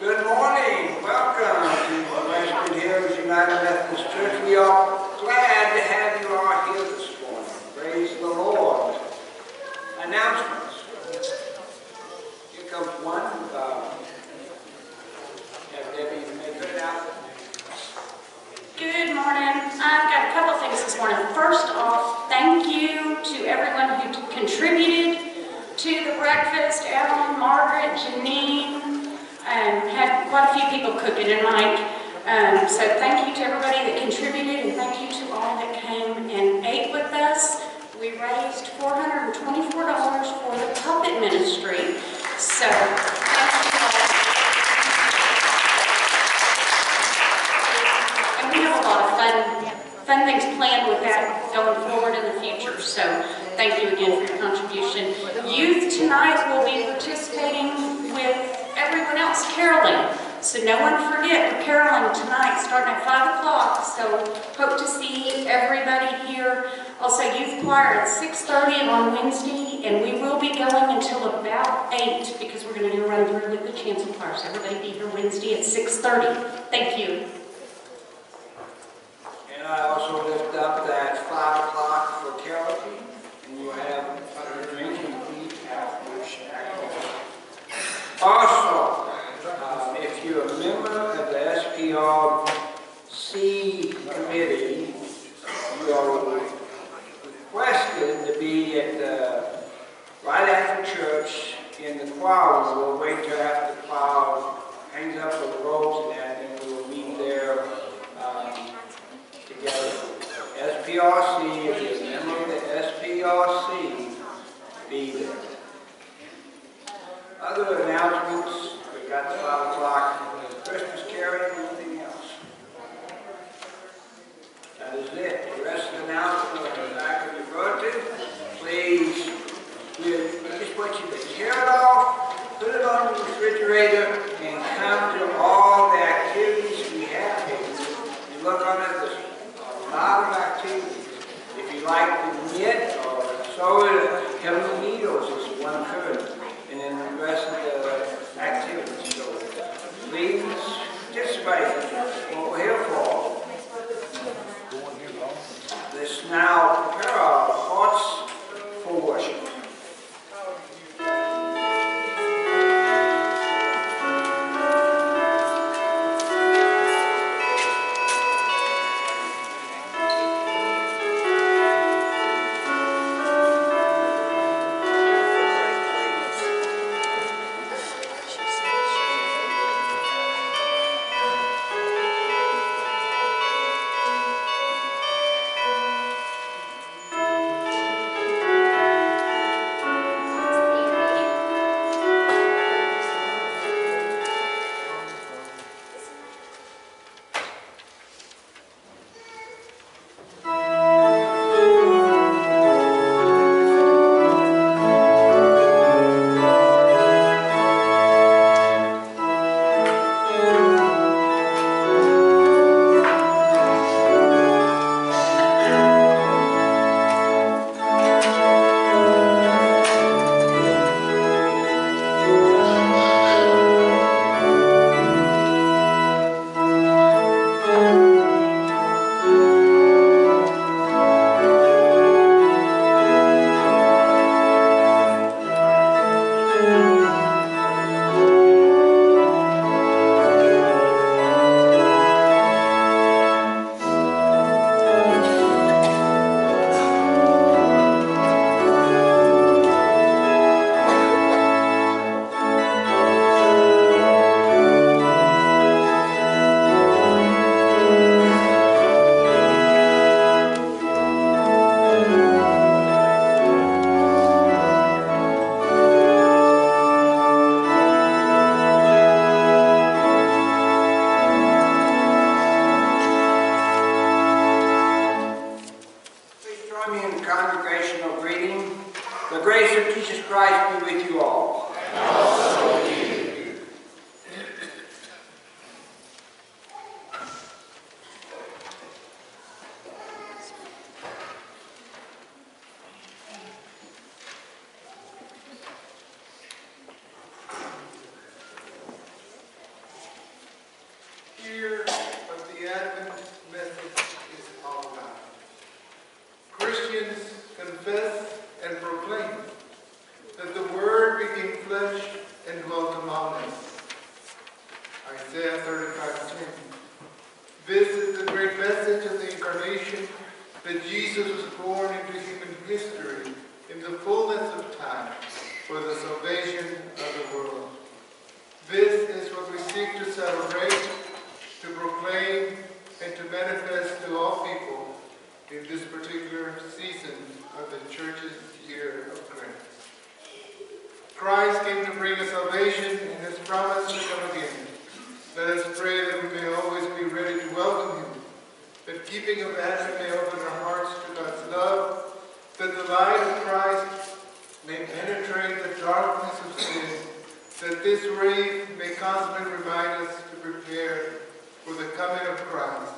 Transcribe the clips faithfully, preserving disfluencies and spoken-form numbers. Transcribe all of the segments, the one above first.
Good morning. Welcome to Western Hills United Methodist Church. We are glad to have you all here this morning. Praise the Lord. Announcements. Here comes one. Uh, have Debbie make it out. Good morning. I've got a couple of things this morning. First off, thank you to everyone who contributed to the breakfast. Evelyn, Margaret, Janine. Um, had quite a few people cooking, and Mike. Um, so thank you to everybody that contributed, and thank you to all that came and ate with us. We raised four hundred twenty-four dollars for the puppet ministry. So thank you all. And we have a lot of fun, fun things planned with that going forward in the future. So thank you again for your contribution. Youth tonight will be participating with everyone else caroling, so no one forget we're caroling tonight starting at five o'clock, so hope to see everybody here. Also youth choir at six thirty on Wednesday, and we will be going until about eight because we're going to do a run through with the chancel choir, so everybody be here Wednesday at six thirty. Thank you. And I also lift up that five o'clock for caroling, and we'll have a drinking feet after shackles. Also, C committee, you are requested to be at the, right after church in the choir. We'll wait till after the choir hangs up with the ropes and that, and we'll meet there um, together. S P R C, if you're a member of the S P R C, be there. Other announcements, we've got the five o'clock Christmas carol. That is it. The rest of the announcement on the back of your bulletin. Please, we just want you to tear it off, put it on the refrigerator, and come to all the activities we have here. You look on it, there's a lot of activities. If you like to knit or sew it, heavy needles is one third, and then the rest of the activities. So please participate. That's what we're here for. Let's now prepare our hearts for worship. hear what the Advent message is all about. Christians confess and proclaim that the Word became flesh and dwelt among us. Isaiah thirty-five ten. This is the great message of the Incarnation, that Jesus was born into human history in the fullness of time for the salvation of the world. This is what we seek to celebrate, to proclaim, and to manifest to all people in this particular season of the Church's year of grace. Christ came to bring us salvation and has promised to come again. Let us pray that we may always be ready to welcome Him, that keeping of Advent may open our hearts to God's love, that the light of Christ may penetrate the darkness of sin, that this ray may constantly remind us to prepare for the coming of Christ,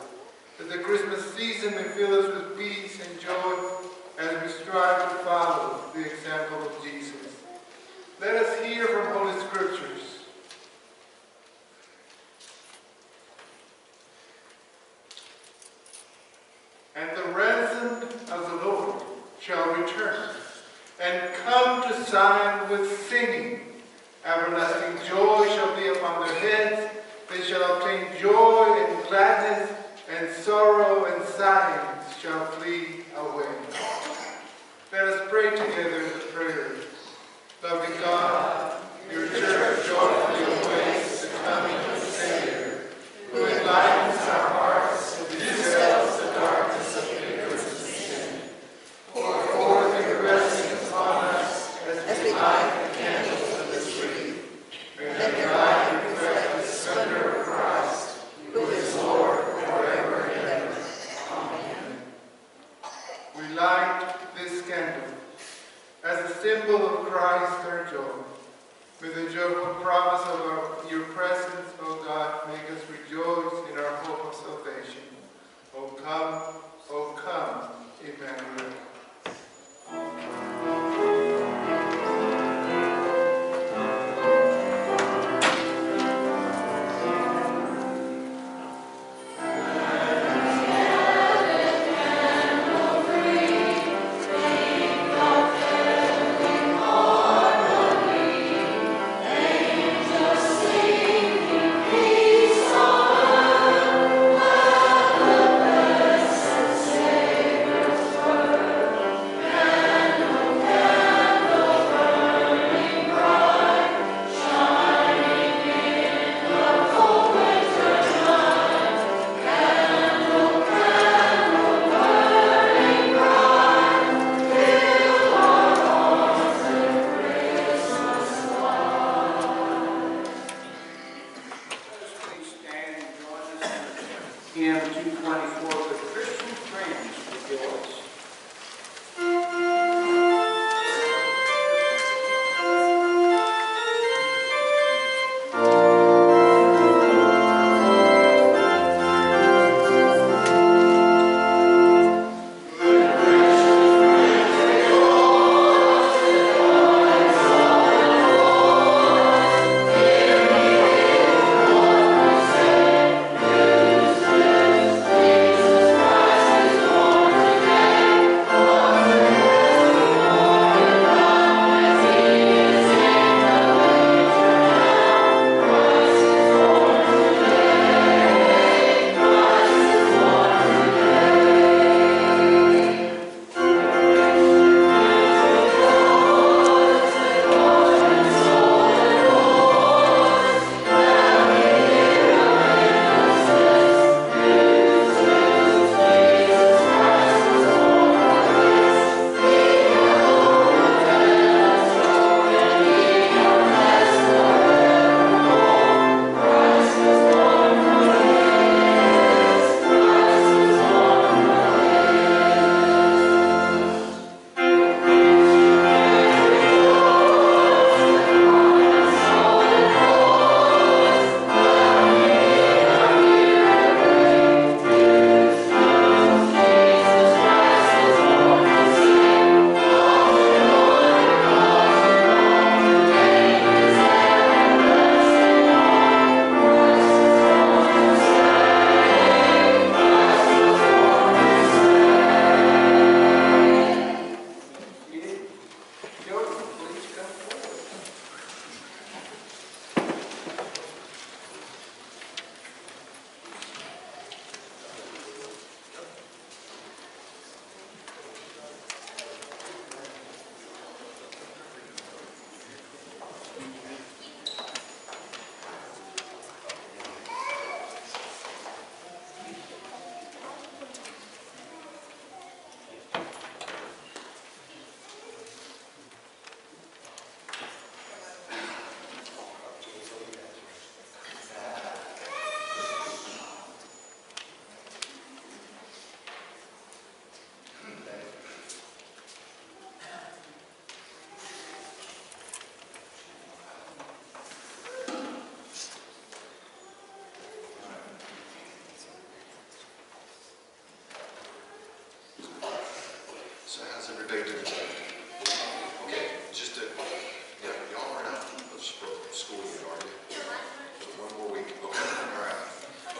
that the Christmas season may fill us with peace and joy as we strive to follow the example of Jesus. Let us hear from Holy Scriptures. And the ransomed of the Lord shall return, and come to Zion with singing. Everlasting joy shall be upon their heads. They shall obtain joy and gladness, and sorrow and sighing shall flee away. Let us pray together the prayer. Loving God, your church joyfully awaits the coming of the Savior, who enlightens our hearts and dispels the darkness. Symbol of Christ, our joy. With the joyful promise of our, your presence, O God, make us rejoice in our hope of salvation. O come, O come, Emmanuel.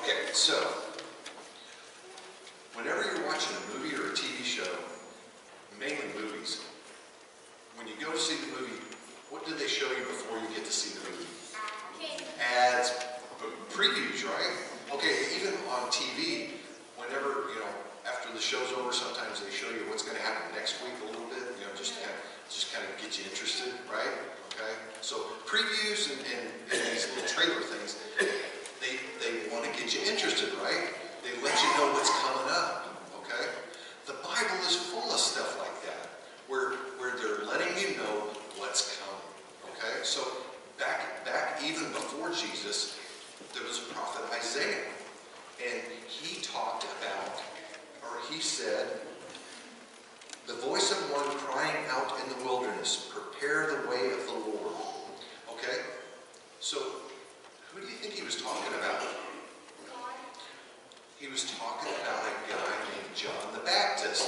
Okay, so whenever you're watching a movie or a T V show, mainly movies, when you go to see the movie, what do they show you before you get to see the movie? Ads, previews, right? Okay, even on T V, whenever, you know, after the show's over, sometimes they show you what's going to happen next week a little bit, you know, just to kind of, just kind of get you interested, right? Okay, so previews and, and, and these little trailer things, they, they want to get you interested, right? They let you know what's coming up, okay? The Bible is full of stuff like that, where, where they're letting you know what's coming, okay? So back, back even before Jesus, there was a prophet Isaiah, and he talked about, or he said, the voice of one crying out in the wilderness, prepare the way of the Lord. Okay? So, who do you think he was talking about? He was talking about a guy named John the Baptist.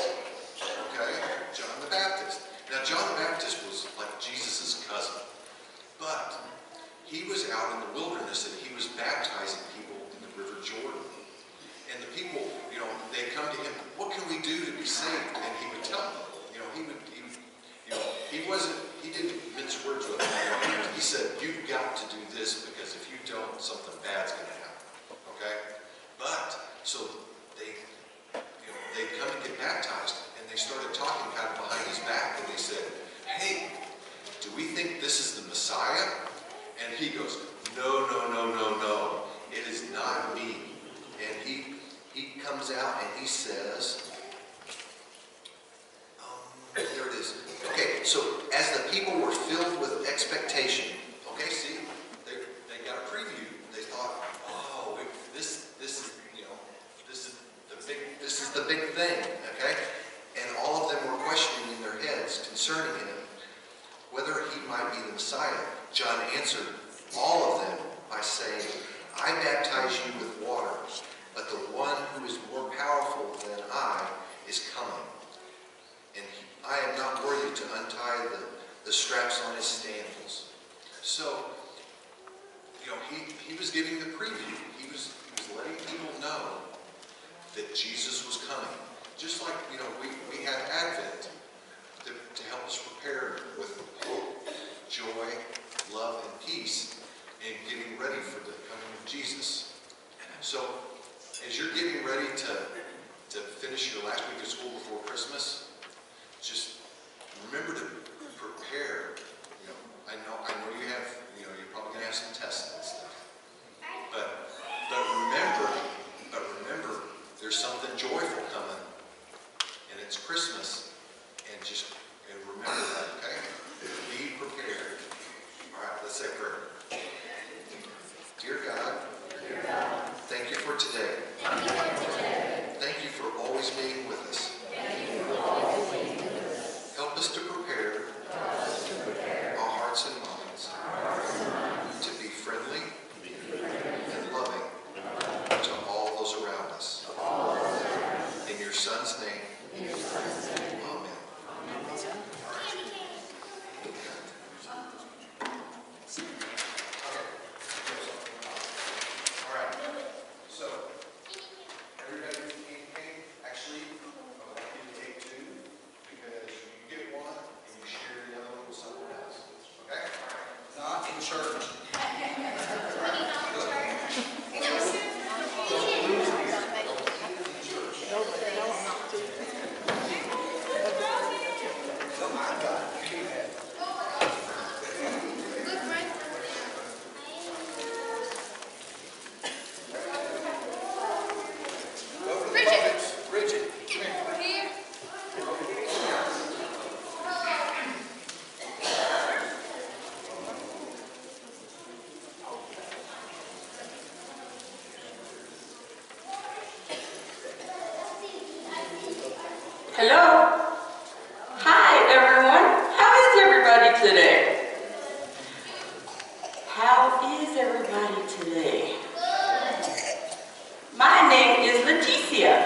Okay? John the Baptist. Now, John the Baptist was like Jesus' cousin. But he was out in the wilderness and he was baptizing people in the River Jordan. And the people, you know, they come to him, what can we do to be saved? And he would tell them. You know, he would, he would, you know, he wasn't, he didn't mince words with them. He said, you've got to do this because if you don't, something bad's going to happen. Okay? But, so they, you know, they come and get baptized, and they started talking kind of behind his back, and they said, hey, do we think this is the Messiah? And he goes, no, no, no, no, no. It is not me. And he He comes out and he says, um, there it is. Okay, so as the people were filled with expectation, okay, see, they, they got a preview. They thought, oh, this, this is, you know, this is the big, this is the big thing, okay? And all of them were questioning in their heads concerning him, whether he might be the Messiah. John answered all of them by saying, I baptize you with water, but the one who is more powerful than I is coming. And he, I am not worthy to untie the, the straps on his sandals. So, you know, he, he was giving the preview. He was, he was letting people know that Jesus was coming. Just like, you know, we, we had Advent to, to help us prepare with hope, joy, love, and peace in getting ready for the coming of Jesus. So, as you're getting ready to, to finish your last week of school before Christmas, just remember to prepare. You know, I know I know you have, you know, you're probably gonna have some tests and stuff. But but remember, but remember there's something joyful coming. And it's Christmas. And just and remember that, okay? Be prepared. Alright, let's say a prayer. Dear God. Dear God. Thank you for today. Thank you for today. Thank you for always being with us. Thank you for always being with us. Help us to prepare, Help us to prepare our hearts and minds, our hearts and minds to be friendly, be friendly and loving, loving to all those around us. All those around us. In your Son's name. In your Son's name. Amen. Amen. Amen. Hello. Hi, everyone. How is everybody today? How is everybody today? My name is Leticia.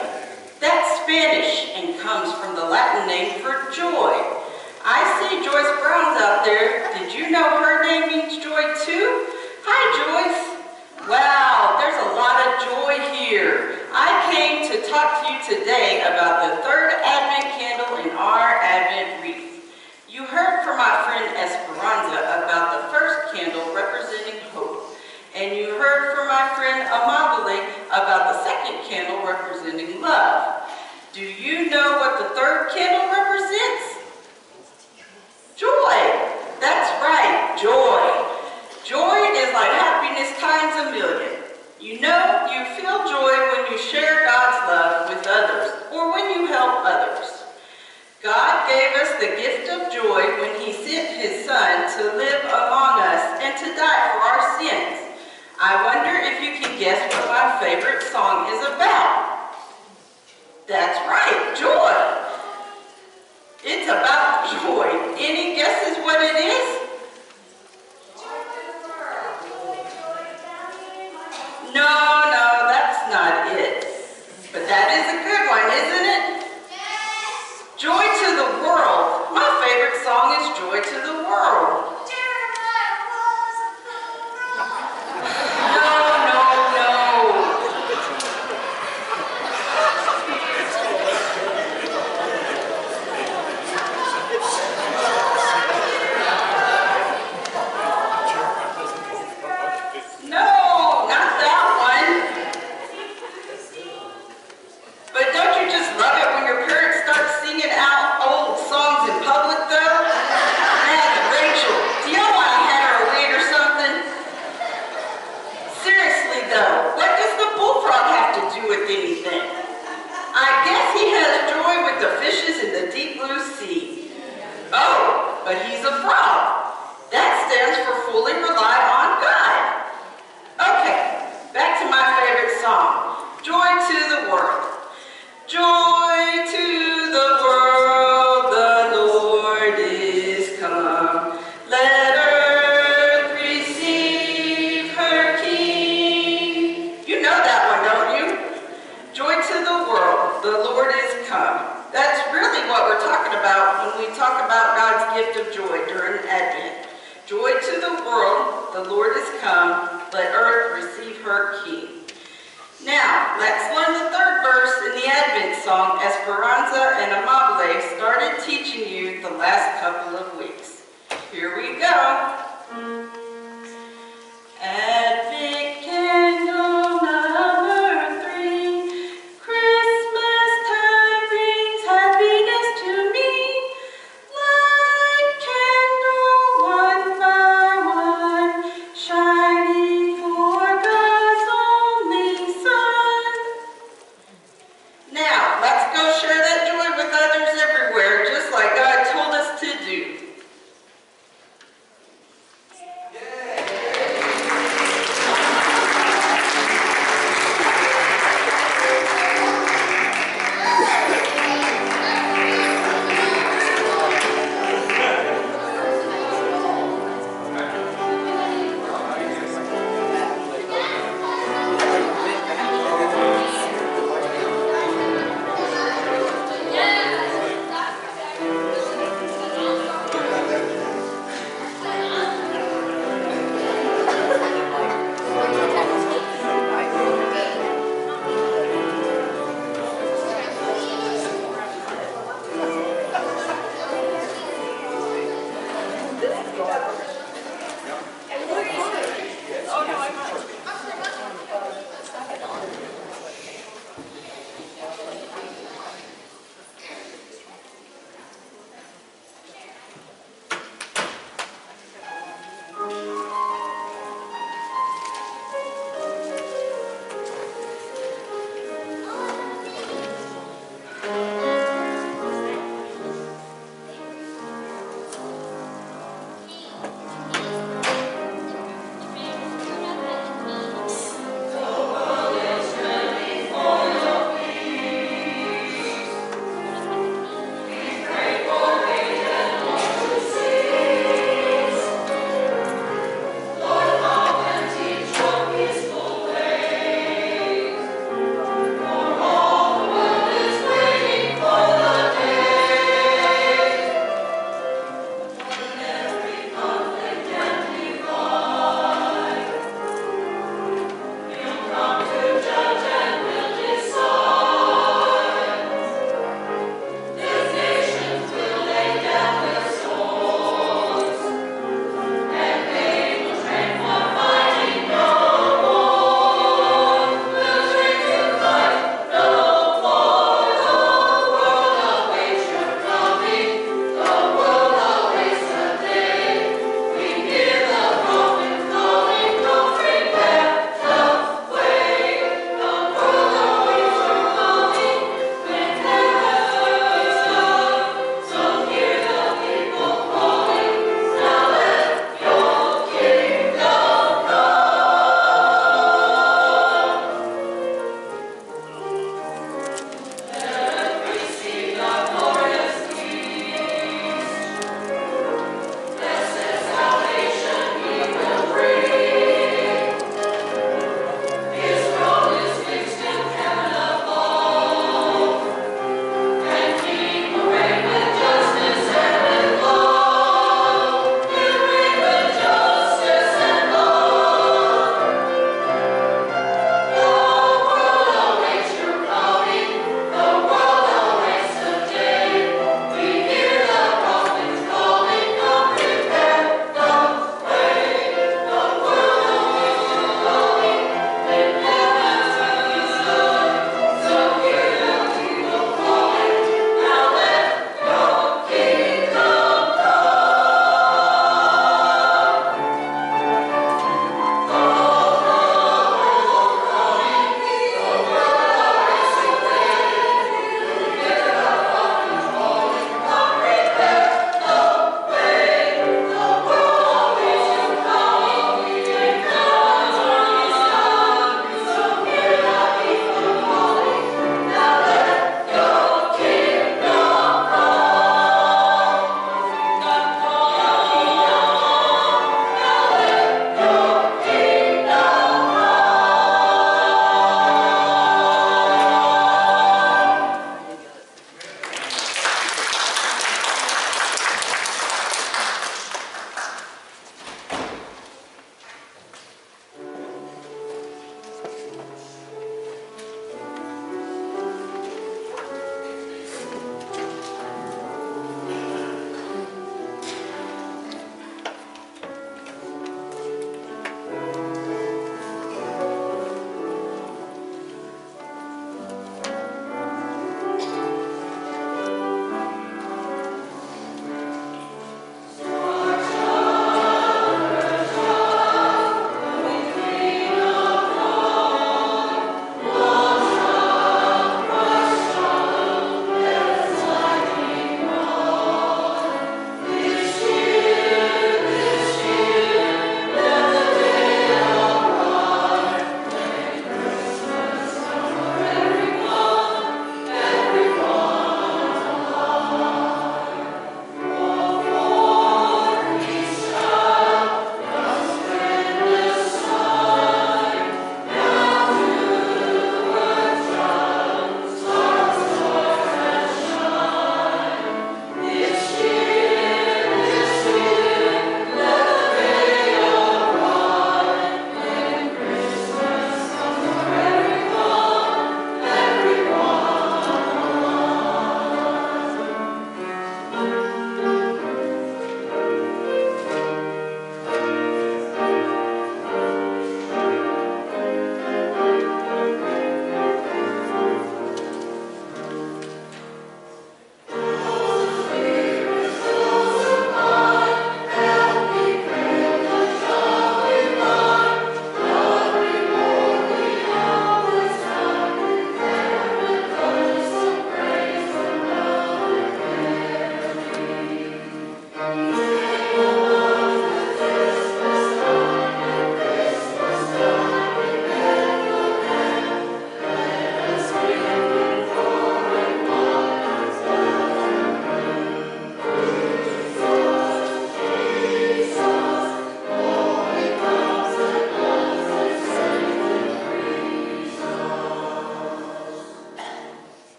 That's Spanish and comes from the Latin name for joy. I see Joyce Brown's out there. Did you know her name means joy too? Hi, Joyce. Wow, there's a lot of joy today about the third Advent candle in our Advent wreath. You heard from my friend Esperanza about the first candle representing hope, and you heard from my friend Amabile about the second candle representing love. Do you know what the third candle represents? Joy. That's right, joy. Joy is like happiness times a million. You know, you feel joy when you share God's love with others, or when you help others. God gave us the gift of joy when he sent his Son to live among us and to die for our sins. I wonder if you can guess what my favorite song is about. That's right, joy. It's about joy. Any guesses what it is? No, no, that's not it. But that is a good one, isn't it? Yes! Joy to the World. My favorite song is Joy to the World. No, no, no.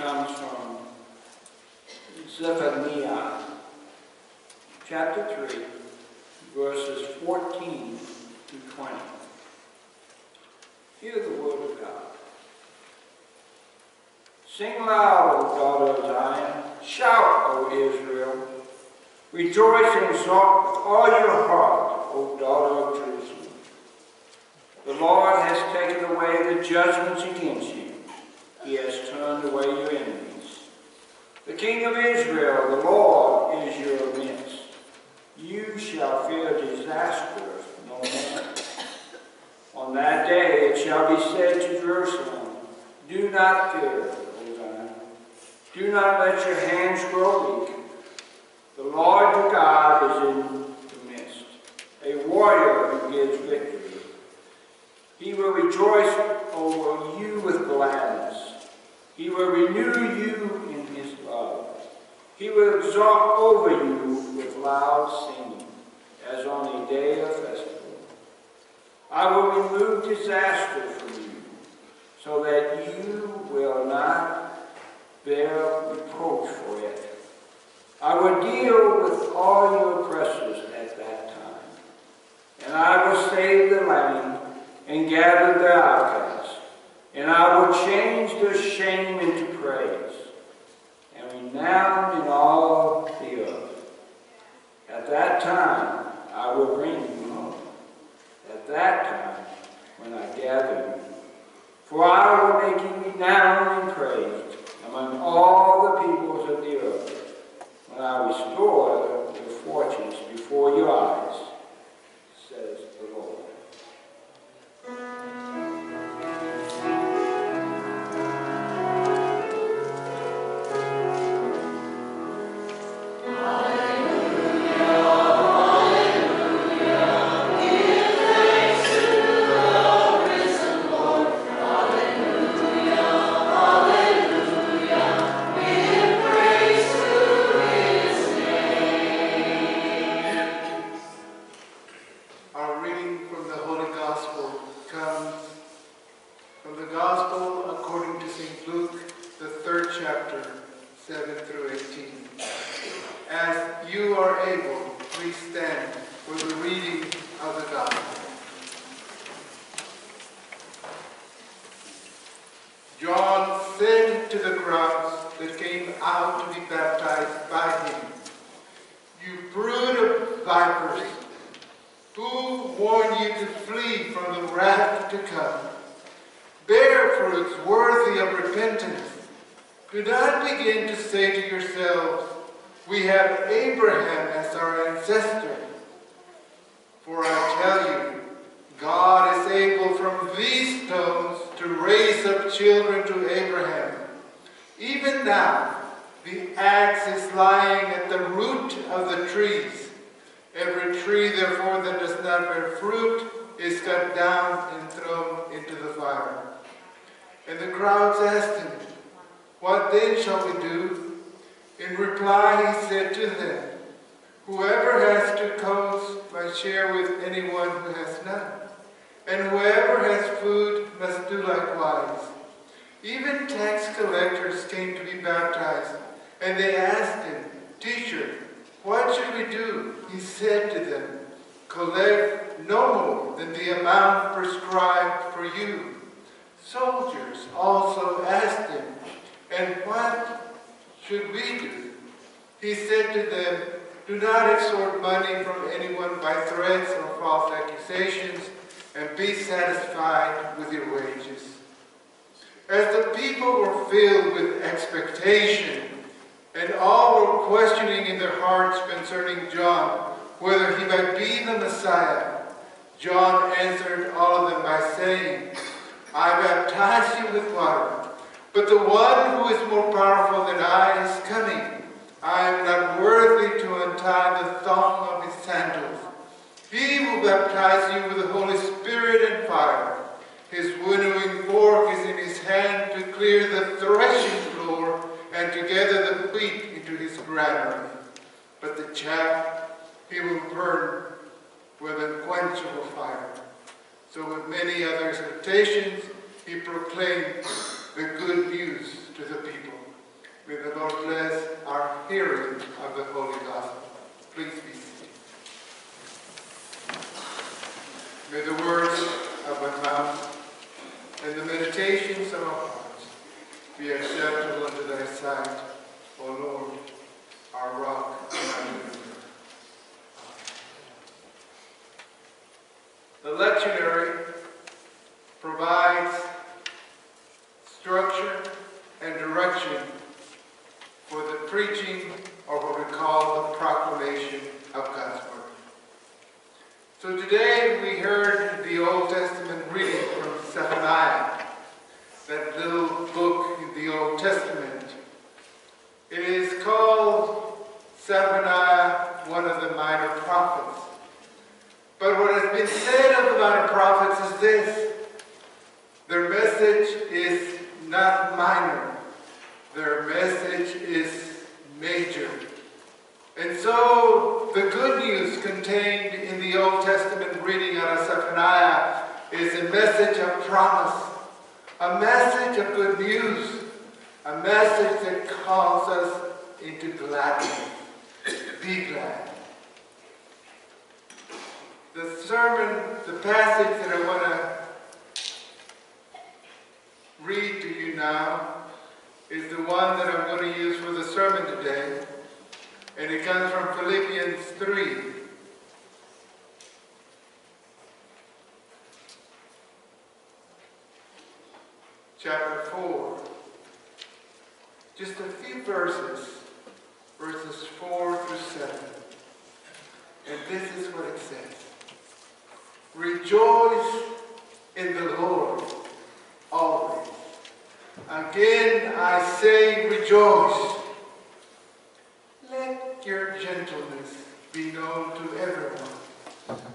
comes from Zephaniah, chapter three, verses fourteen to twenty. Hear the word of God. Sing loud, O daughter of Zion. Shout, O Israel. Rejoice and exult with all your heart, O daughter of Jerusalem. The Lord has taken away the judgments against you. He has turned away your enemies. The King of Israel, the Lord, is your defense. You shall fear disaster no more. On that day it shall be said to Jerusalem, do not fear, O Zion. Do not let your hands grow weak. The Lord your God is in the midst, a warrior who gives victory. He will rejoice over you with gladness. He will renew you in his love. He will exalt over you with loud singing, as on a day of festival. I will remove disaster from you, so that you will not bear reproach for it. I will deal with all your oppressors at that time, and I will save the land and gather their outcasts, and I will change their shame into praise, and renown in all the earth. At that time I will bring you home, at that time when I gather you, for I will make you renowned and praised among all the peoples of the earth, when I restore your fortunes before your eyes, says the Lord. He proclaimed the good news to the people. nor bless our hearing of the Holy Gospel. Please be seated. May the words of my mouth and the meditations of our hearts be acceptable unto thy sight, O Lord, our rock and our deliverer. The lectionary provides structure and direction for the preaching, or what we call the proclamation of God's Word. So today we heard the Old Testament reading from Zephaniah, that little book in the Old Testament. It is called Zephaniah, one of the minor prophets. But what has been said of the minor prophets is this: their message is not minor. Their message is major. And so the good news contained in the Old Testament reading out of Zephaniah is a message of promise, a message of good news, a message that calls us into gladness. Be glad. The sermon, the passage that I want to read to you now is the one that I'm going to use for the sermon today. And it comes from Philippians three. Chapter four. Just a few verses. Verses four through seven. And this is what it says. Rejoice in the Lord always. Again I say rejoice. Let your gentleness be known to everyone.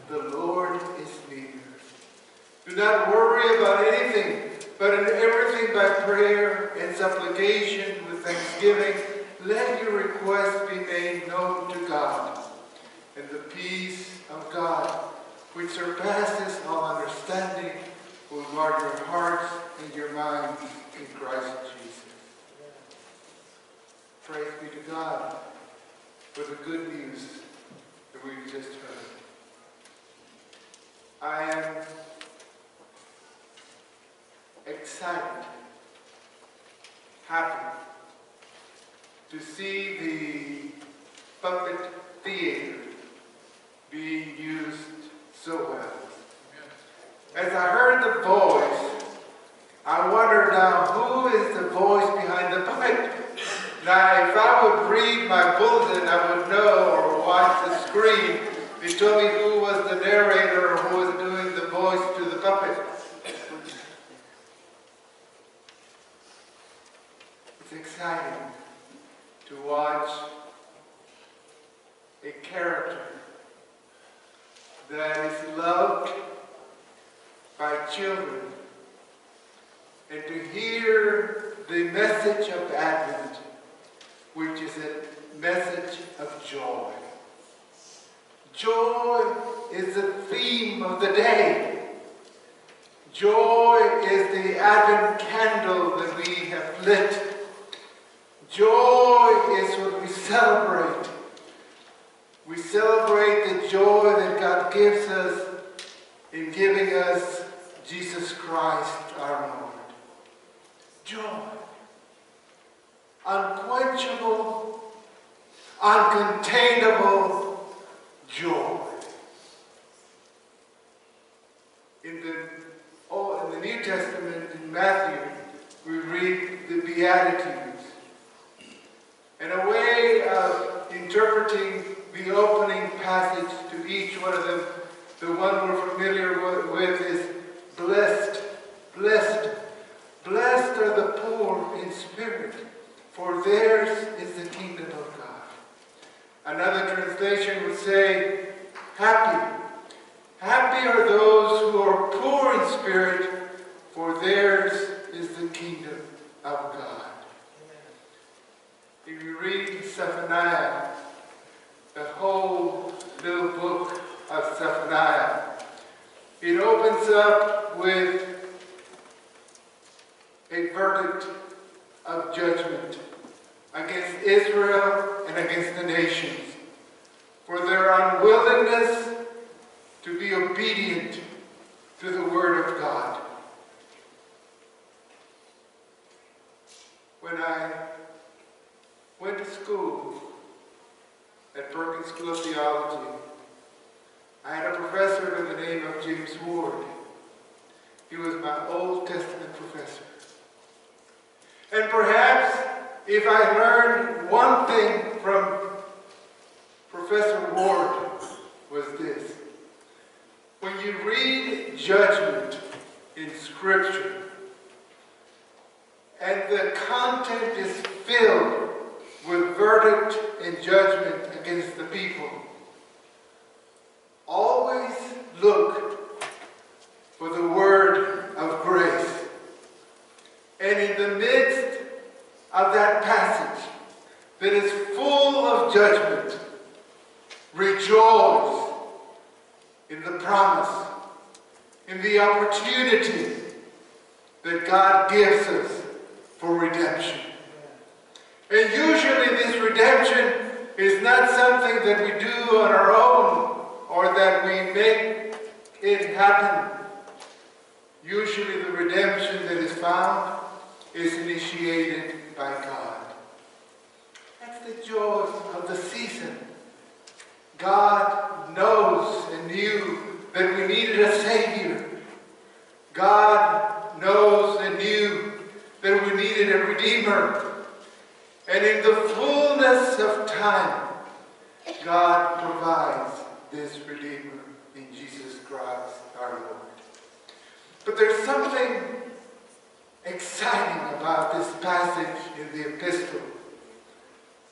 The Lord is near. Do not worry about anything, but in everything by prayer and supplication with thanksgiving, let your requests be made known to God. And the peace of God, which surpasses all understanding, will guard your hearts and your minds in Christ Jesus. Praise be to God for the good news that we've just heard. I am excited, happy to see the puppet theater being used so well. As I heard the voice, I wondered now, who is the voice behind the puppet? Now, if I would read my bulletin, I would know, or watch the screen, it told me who was the narrator or who was doing the voice to the puppet. It's exciting to watch a character that is loved by children, and to hear the message of Advent, which is a message of joy. Joy is the theme of the day. Joy is the Advent candle that we have lit. Joy is what we celebrate. We celebrate the joy that God gives us in giving us Jesus Christ our Lord. Joy. Unquenchable, uncontainable joy. In the, oh, in the New Testament, in Matthew, we read the Beatitudes. And a way of interpreting the opening passage to each one of them, the one we're familiar with, is blessed, blessed, blessed are the poor in spirit, for theirs is the kingdom of God. Another translation would say, happy, happy are those who are poor in spirit, for theirs is the kingdom of God. If you read Zephaniah, the whole little book of Zephaniah, it opens up with a verdict of judgment against Israel and against the nations, for their unwillingness to be obedient to the Word of God. When I went to school at Perkins School of Theology, I had a professor by the name of James Ward. He was my Old Testament professor. And perhaps if I learned one thing from Professor Ward was this: when you read judgment in Scripture and the content is filled with verdict and judgment against the people, always look for the word of grace. And in the midst of that passage that is full of judgment, rejoice in the promise, in the opportunity that God gives us for redemption. And usually this redemption is not something that we do on our own or that we make it happen. Usually the redemption that is found is initiated by God. That's the joy of the season. God knows and knew that we needed a Savior. God knows and knew that we needed a Redeemer. And in the fullness of time, God provides this Redeemer in Jesus Christ our Lord. But there's something exciting about this passage in the epistle.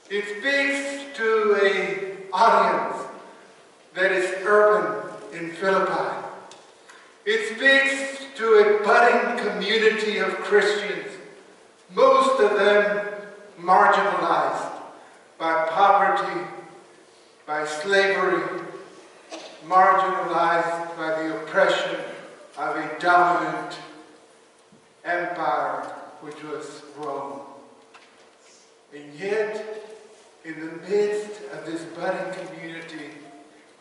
It speaks to an audience that is urban in Philippi. It speaks to a budding community of Christians, most of them marginalized by poverty, by slavery, marginalized by the oppression of a dominant empire, which was Rome. And yet, in the midst of this budding community,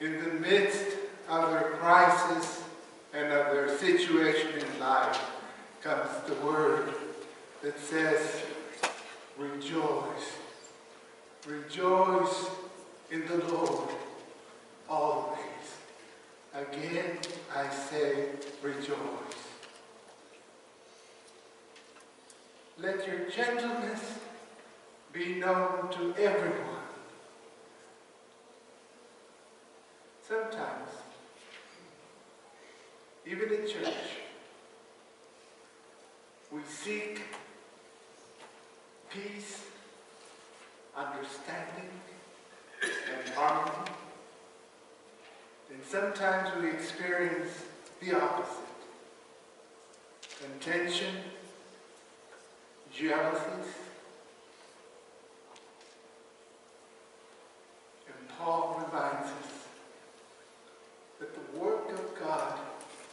in the midst of their crisis and of their situation in life, comes the word that says, rejoice. Rejoice in the Lord always. Again, I say, rejoice. Let your gentleness be known to everyone. Sometimes, even in church, we seek peace, understanding, and harmony. And sometimes we experience the opposite: contention, jealousies. And Paul reminds us that the work of God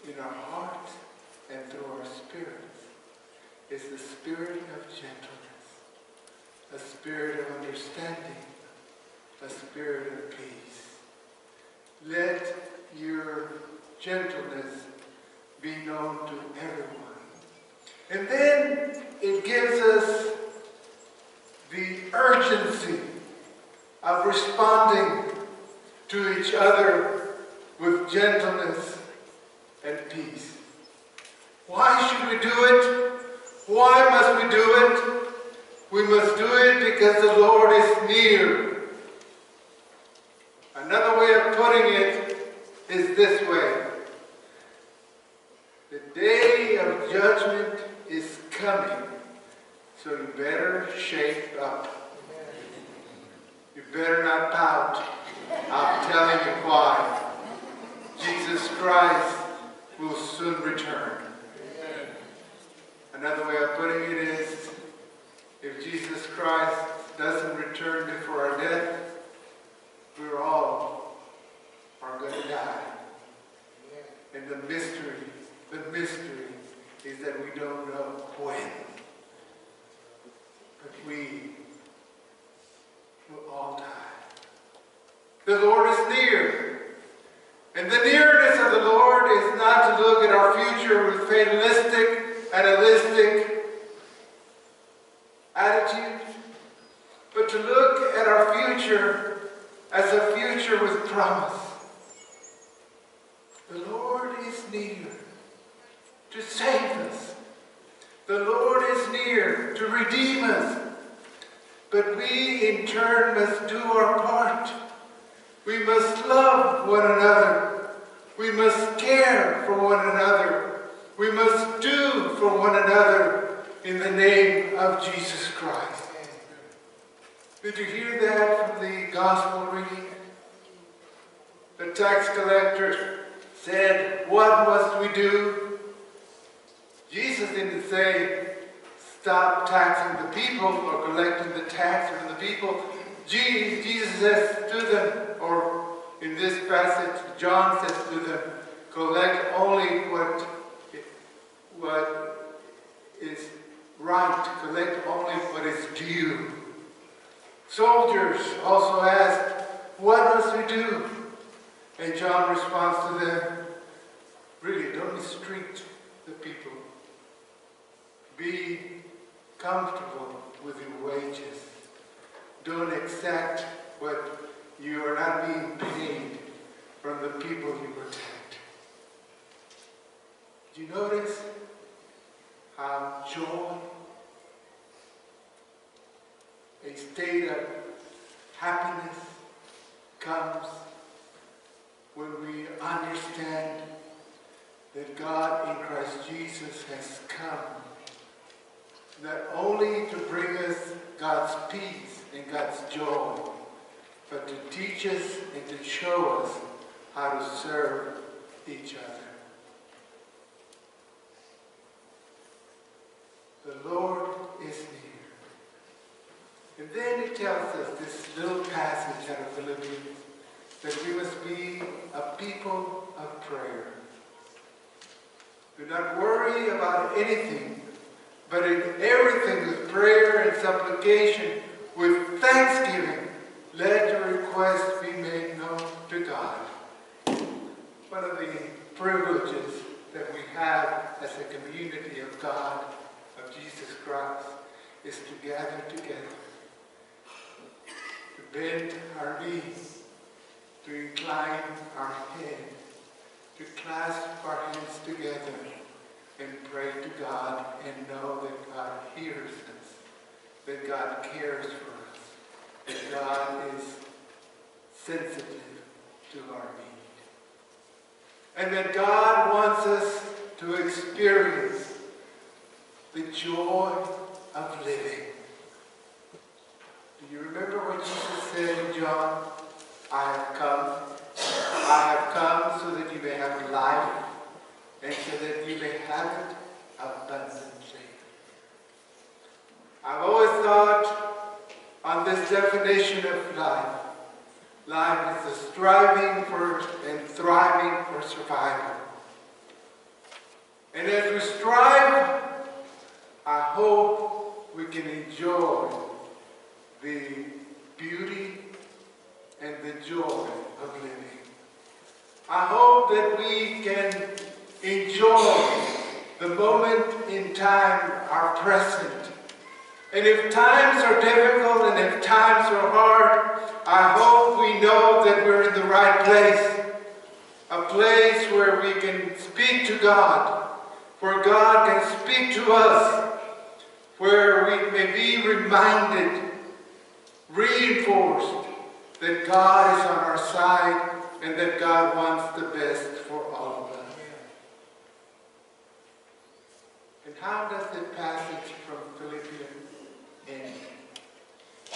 in our hearts and through our spirits is the spirit of gentleness, a spirit of understanding, a spirit of peace. Let your gentleness be known to everyone. And then it gives us the urgency of responding to each other with gentleness and peace. Why should we do it? Why must we do it? We must do it because the Lord is near. Another way of putting it is this way: the day of judgment is coming, so you better shape up. You better not pout. I'm telling you why. Jesus Christ will soon return. Another way of putting it is, if Jesus Christ doesn't return before our death, we all are going to die. And the mystery, the mystery is that we don't know when. But we is near. And the nearness of the Lord is not to look at our future with fatalistic, fatalistic attitudes, but to look at our future as a future with promise. The Lord is near to save us. The Lord is near to redeem us. But we, in turn, must do our part. We must love one another. We must care for one another. We must do for one another in the name of Jesus Christ. Did you hear that from the Gospel reading? The tax collector said, "What must we do?" Jesus didn't say, "Stop taxing the people or collecting the tax from the people." Jesus says to them, or in this passage, John says to them, collect only what, what is right, collect only what is due. Soldiers also asked, "What must we do?" And John responds to them, "Really, don't mistreat the people. Be comfortable with your wages. Don't exact what you are not being paid from the people you protect." Do you notice how joy, a state of happiness, comes when we understand that God in Christ Jesus has come not only to bring us God's peace and God's joy, but to teach us and to show us how to serve each other. The Lord is near. And then it tells us this little passage out of Philippians that we must be a people of prayer. Do not worry about anything, but in everything with prayer and supplication, with thanksgiving, let your requests be made known to God. One of the privileges that we have as a community of God, of Jesus Christ, is to gather together, to bend our knees, to incline our head, to clasp our hands together, and pray to God and know that God hears us, that God cares for us, that God is sensitive to our need. And that God wants us to experience the joy of living. Do you remember what Jesus said in John? I have come, I have come so that you may have life, and so that you may have it abundantly. I've always thought on this definition of life. Life is the striving for and thriving for survival. And as we strive, I hope we can enjoy the beauty and the joy of living. I hope that we can enjoy the moment in time, our present. And if times are difficult and if times are hard, I hope we know that we're in the right place. A place where we can speak to God, where God can speak to us, where we may be reminded, reinforced, that God is on our side and that God wants the best for all of us. And how does the passage from Philippians end?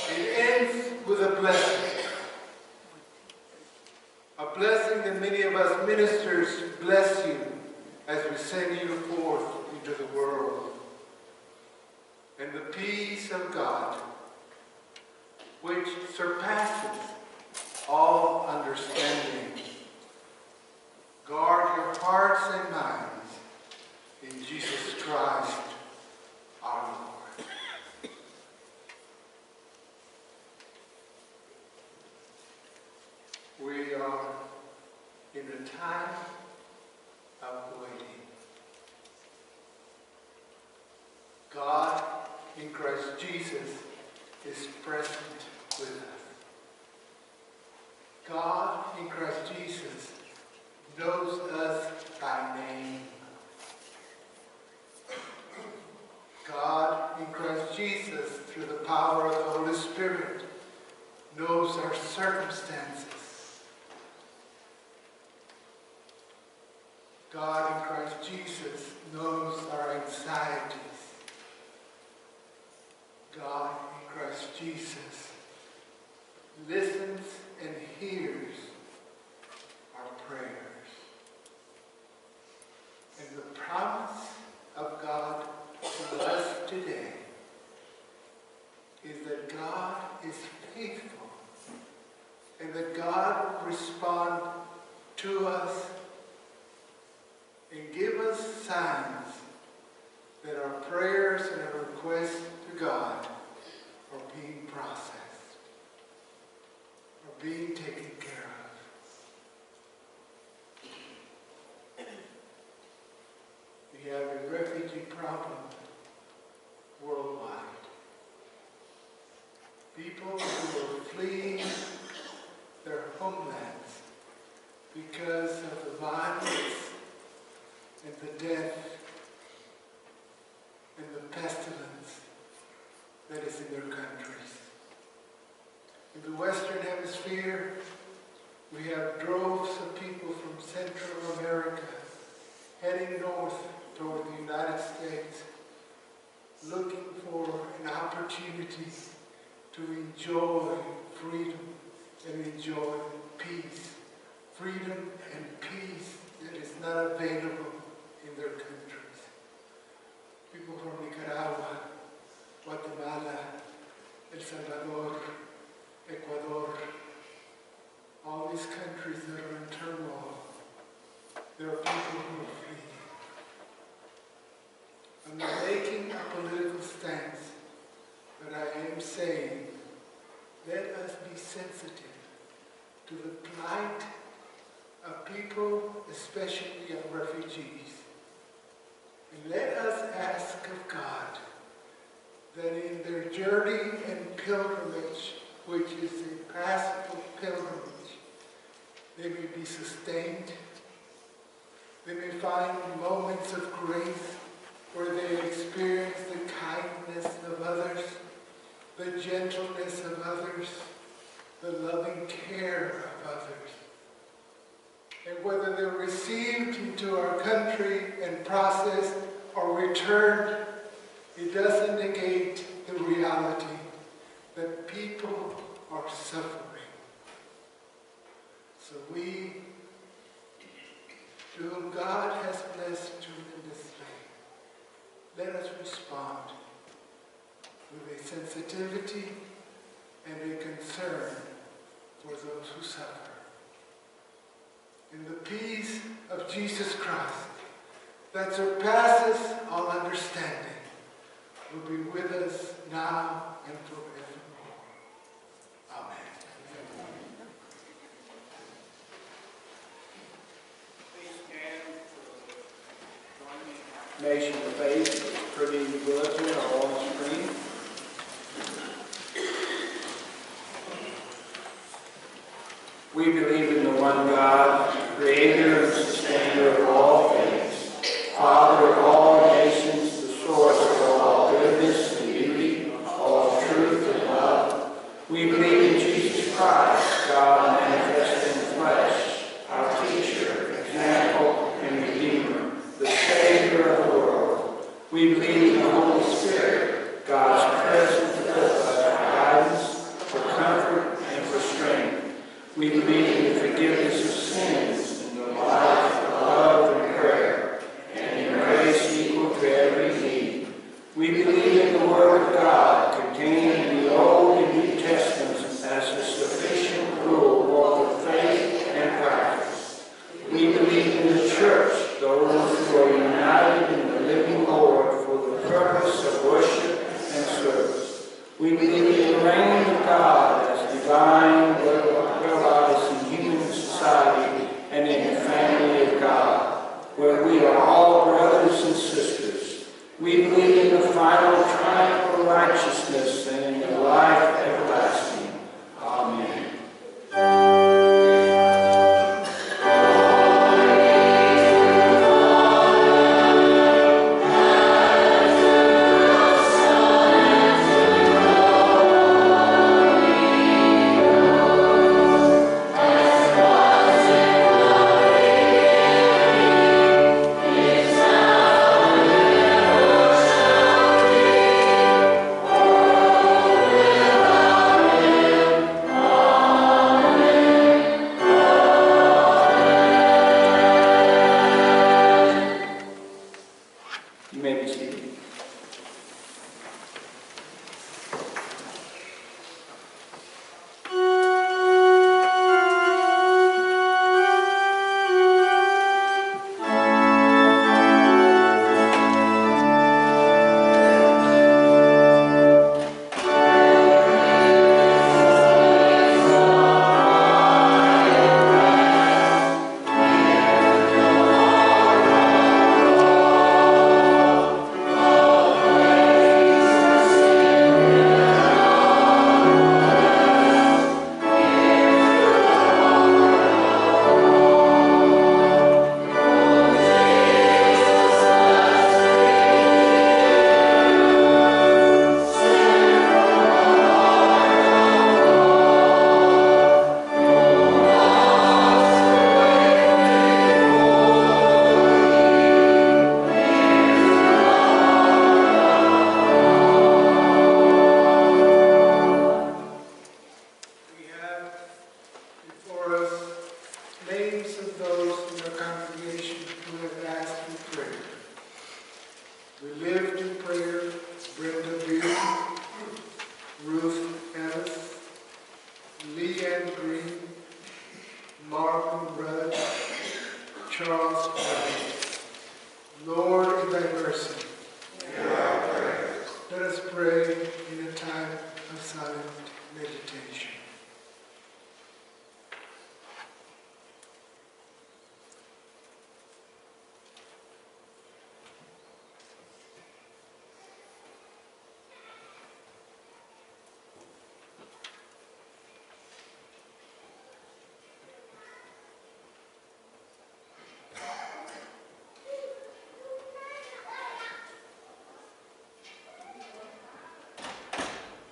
It ends with a blessing. A blessing that many of us ministers bless you as we send you forth into the world. And the peace of God, which surpasses all understanding, guard your hearts and minds in Jesus Christ, our Lord. the time of waiting. God in Christ Jesus is present with us. God in Christ Jesus knows us by name. God in Christ Jesus, through the power of the Holy Spirit, knows our circumstances. God in Christ Jesus knows our anxieties. God in Christ Jesus listens and hears our prayers. And the promise of God to us today is that God is faithful and that God will respond to us and give us signs that our prayers and our requests to God are being processed, are being taken care of. We have a refugee problem worldwide. People who are fleeing their homelands because of the violence and the death and the pestilence that is in their countries. In the Western Hemisphere, we have droves of people from Central America heading north toward the United States, looking for an opportunity to enjoy freedom and enjoy peace. Freedom and peace that is not available in their countries. People from Nicaragua, Guatemala, El Salvador, Ecuador, all these countries that are in turmoil, there are people who are free. I'm not making a political stance, but I am saying, let us be sensitive to the plight of people, especially of refugees. And let us ask of God that in their journey and pilgrimage, which is a pastoral pilgrimage, they may be sustained. They may find moments of grace where they experience the kindness of others, the gentleness of others, the loving care of others. And whether they're received into our country and processed or returned, it doesn't negate the reality that people are suffering. So we, to whom God has blessed tremendously, let us respond with a sensitivity and a concern for those who suffer. In the peace of Jesus Christ that surpasses all understanding will be with us now and forevermore. Amen. Nation of Faith, pretty bulletin are on screen. We believe in the one God, creator and sustainer of all things, Father of all nations, the source of all goodness and beauty, all truth and love. We believe in Jesus Christ, God manifest in the flesh, our teacher, example, and redeemer, the Savior of the world. We believe in the Holy Spirit, God's presence with us for guidance, for comfort, and for strength. We believe in the forgiveness of sins, in the life of love and prayer, and in grace equal to every need. We believe in the Word of God, contained in the Old and New Testaments, as a sufficient rule both of faith and practice. We believe in the Church, those who are united in the living Lord for the purpose of worship and service. We believe in the reign of God as divine will realized in human society and in the family. J. Green, Martin Rudd, Charles Brown. Lord, in thy mercy, hear our prayers. Let us pray in a time of silent meditation.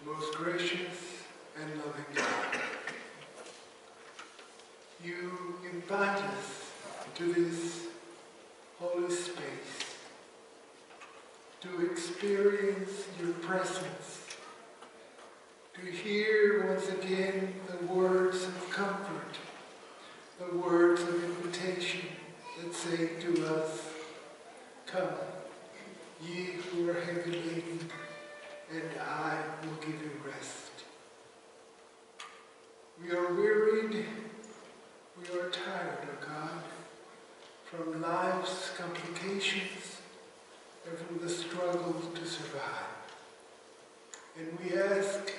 Most gracious and loving God, you invite us to this holy space to experience your presence, to hear once again the words of comfort, the words of invitation that say to us, "Come, ye who are heavy laden, and I will give you rest." We are wearied, we are tired, O God, from life's complications and from the struggle to survive. And we ask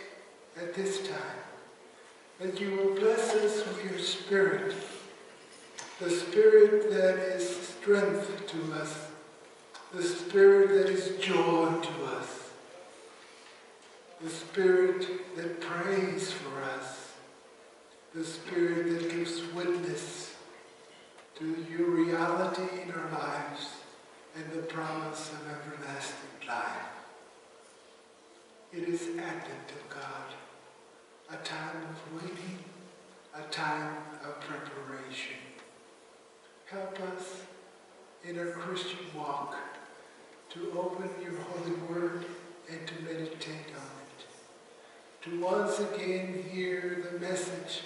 at this time that you will bless us with your Spirit, the Spirit that is strength to us, the Spirit that is joy to us, the Spirit that prays for us, the Spirit that gives witness to your reality in our lives and the promise of everlasting life. It is Advent, O God, a time of waiting, a time of preparation. Help us in our Christian walk to open your holy word and to meditate on it, to once again hear the message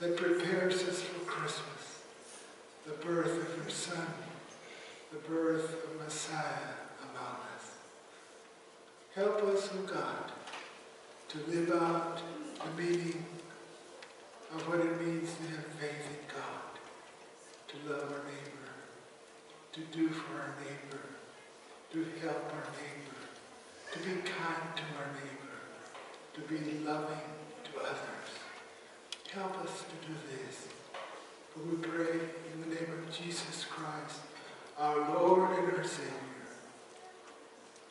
that prepares us for Christmas, the birth of your Son, the birth of Messiah among us. Help us, O God, to live out the meaning of what it means to have faith in God, to love our neighbor, to do for our neighbor, to help our neighbor, to be kind to our neighbor, to be loving to others. Help us to do this, for we pray in the name of Jesus Christ, our Lord and our Savior.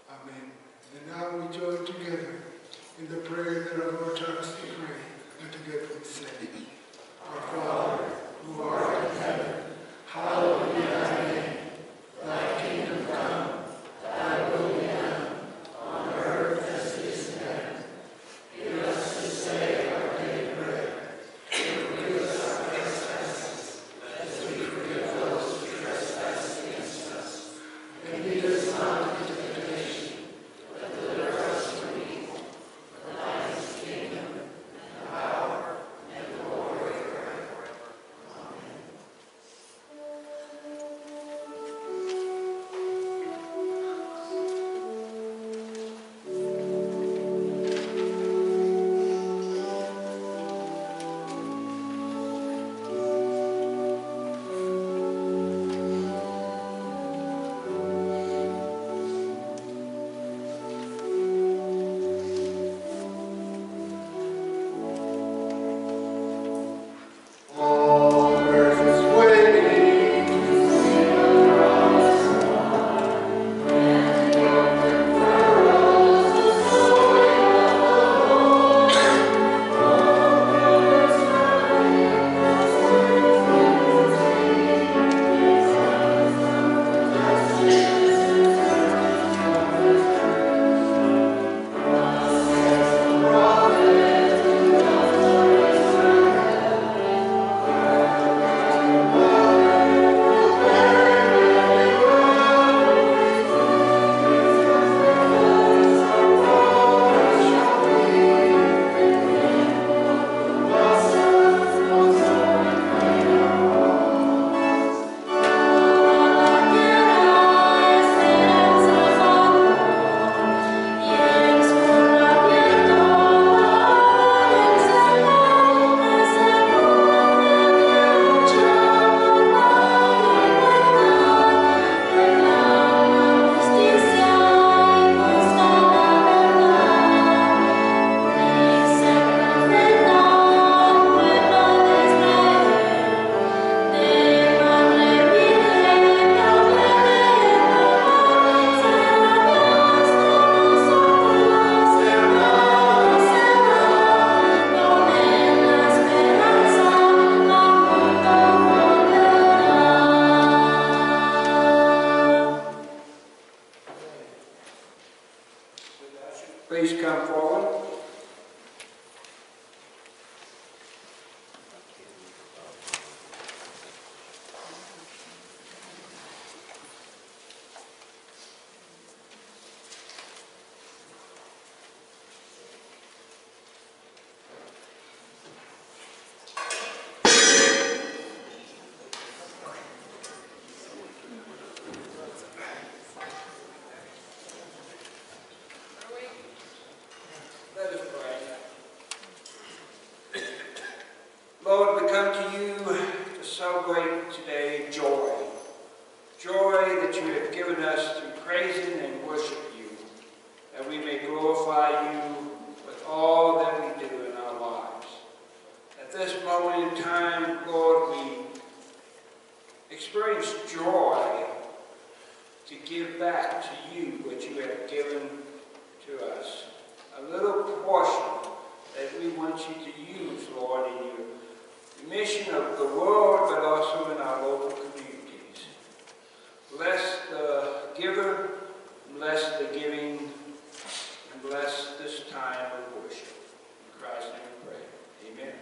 Amen. And now we join together in the prayer that our Lord taught us to pray, and together we say, Our Father, who art in heaven, hallowed be thy name. Thy kingdom come, thy will be done, on earth as it is in heaven. Give us this day our daily bread, and forgive us our trespasses, as we forgive those who trespass against us. And lead us not into temptation, but deliver us from evil. For thine is the kingdom, and the power, and the glory forever. frequency to use, Lord, in your mission of the world, but also in our local communities. Bless the giver, bless the giving, and bless this time of worship. In Christ's name we pray. Amen.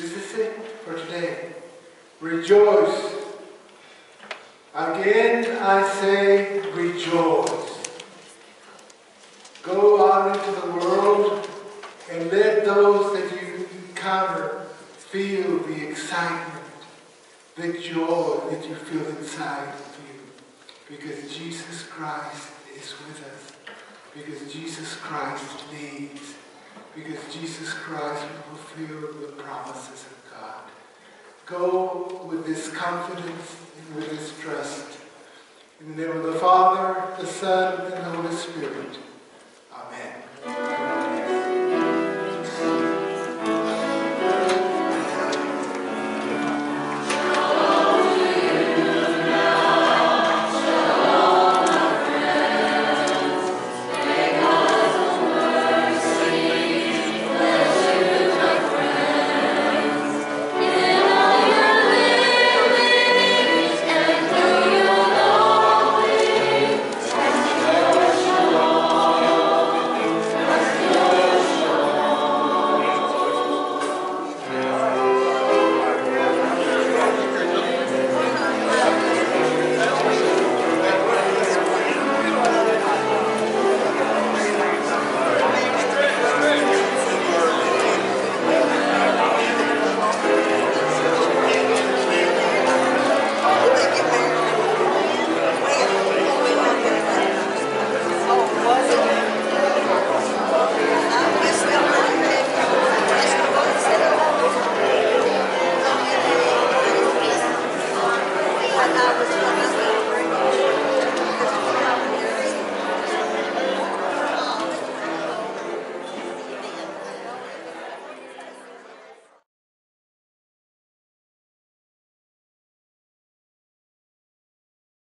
This is it for today. Rejoice. Again I say rejoice. Go out into the world and let those that you encounter feel the excitement, the joy that you feel inside of you. Because Jesus Christ is with us. Because Jesus Christ leads. Because Jesus Christ will fulfill the promises of God. Go with this confidence and with this trust. In the name of the Father, the Son, and the Holy Spirit.